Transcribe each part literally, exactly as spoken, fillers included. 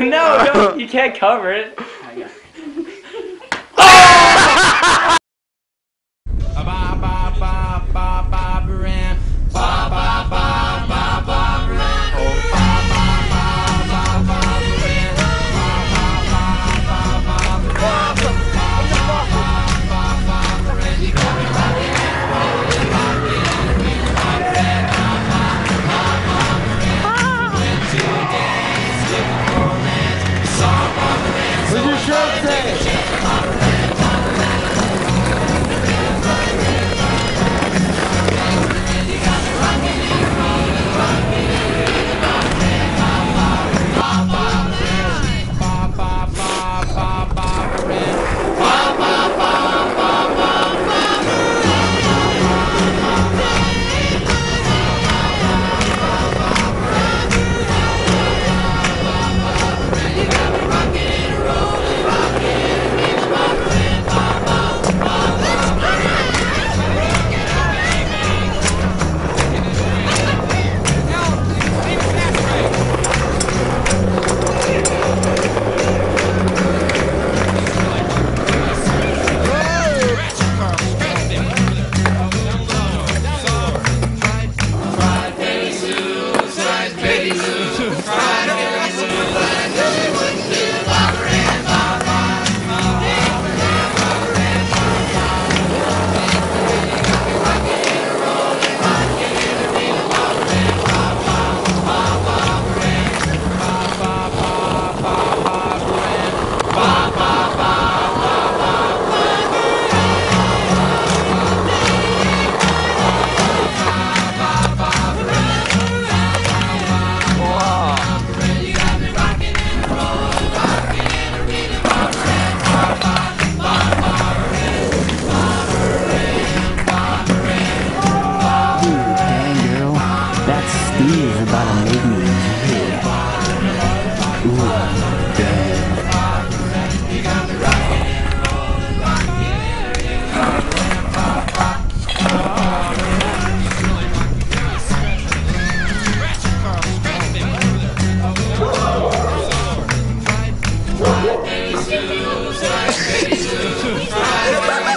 No, no, you can't cover it. Yeah.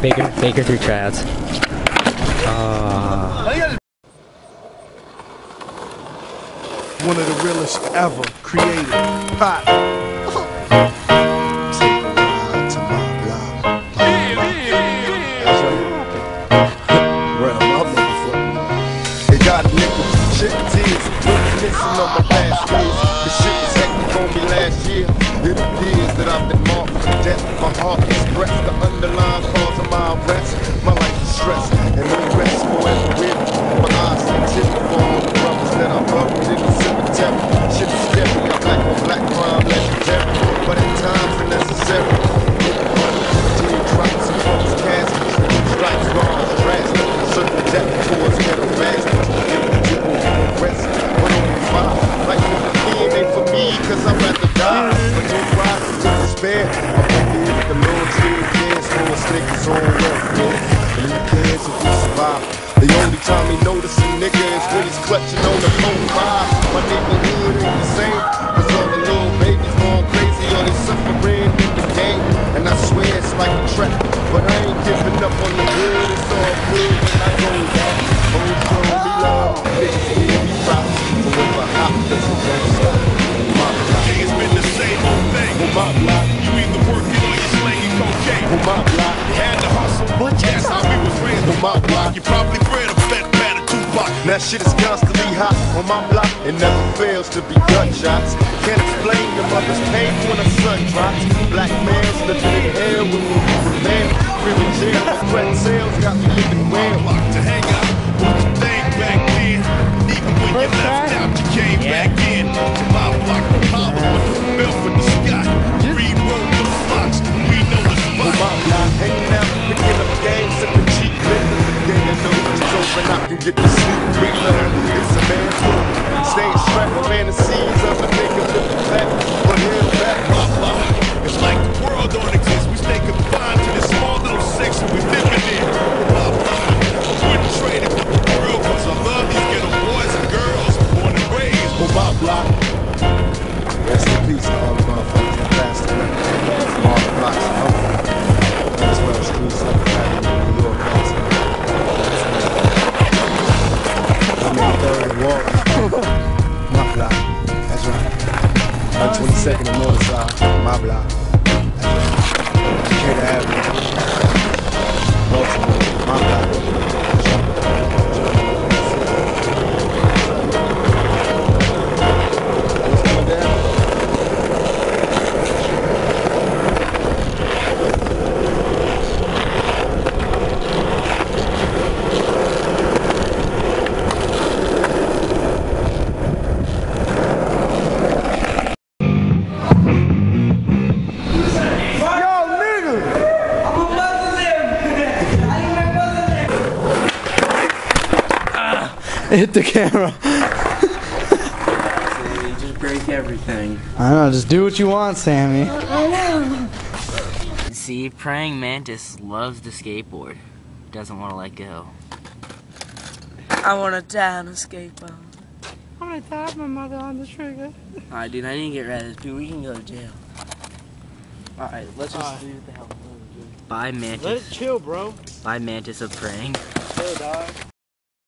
Baker, Baker through tryouts. Uh. One of the realest ever created. Pop. Take a ride to my block. That's it got niggas, shit tears, missing on my past days. The shit was hectic on me last year. It appears that I've been marked to death. My heart is pressed, the underlying cause of my arrest. My life is stressed, and no rest forever with me. My eyes are tipped for all the brothers that I broke in the cemetery. Shit is scary, I'm black on black crime legendary. But at times it's necessary. Dear drops and folks, caskets, stripes, bars, trash. Certain depth towards metal masters. Give the people rest, but only five. Like the theme ain't for me, cause I'd rather die. But don't rise to despair. I think if the Lord still cares for a snake, it's all left, man. And he cares if we survive. The only time he notice a nigga is when he's clutching on the phone five. My neighborhood ain't the same, cause all the little babies going crazy, all they suffering in the game. And I swear it's like a trap, but I ain't giving up on the hood. It's all good when I go down. Old girl, me love, bitch, give me props. But if I hop, this is that stuff. It's been the same old thing. On my block, you either working or you're slanging cocaine. On my block, you had to hustle, but that's how we was raised. On my block, you probably read a fat man of Tupac. Now shit is constantly hot on my block. It never fails to be gunshots. Can't explain the mother's pain when the sun drops. Black man's living in hell with me from there. Really jail, threat sales got me living well. Block to hang out, what you think back then? Even when you left out, you came back in. To my block, the collar with the milk in the sky. Read word to the fox, we know it's mine. My block hanging out, picking up games, sipping cheap liquor. I know it's open, I can get to sleep. Big love, it's a man's book. Stay strapped, a man that sees other niggas looking back. But here's back, my block. It's like the world don't exist. We stay confined to this small little section we living in. My block, I wouldn't trade it for the world, cause I love these ghetto boys and girls born and raised. Oh, my block. Rest in peace to all the motherfuckers that passed away. All the blocks are humble. That's where the streets are in New York, California. My block, that's right. On twenty-second and North Side, my block. Decatur Avenue, Baltimore, my block. What's going down? It hit the camera. See, you just break everything. I know, just do what you want, Sammy. See, praying mantis loves the skateboard. Doesn't want to let go. I want to die on a skateboard. I want to die with my mother on the trigger. Alright, dude, I didn't get rid of this. Dude, we can go to jail. Alright, let's just All right. do the hell. Buy mantis. Let it chill, bro. Buy mantis of praying. Chill, dog.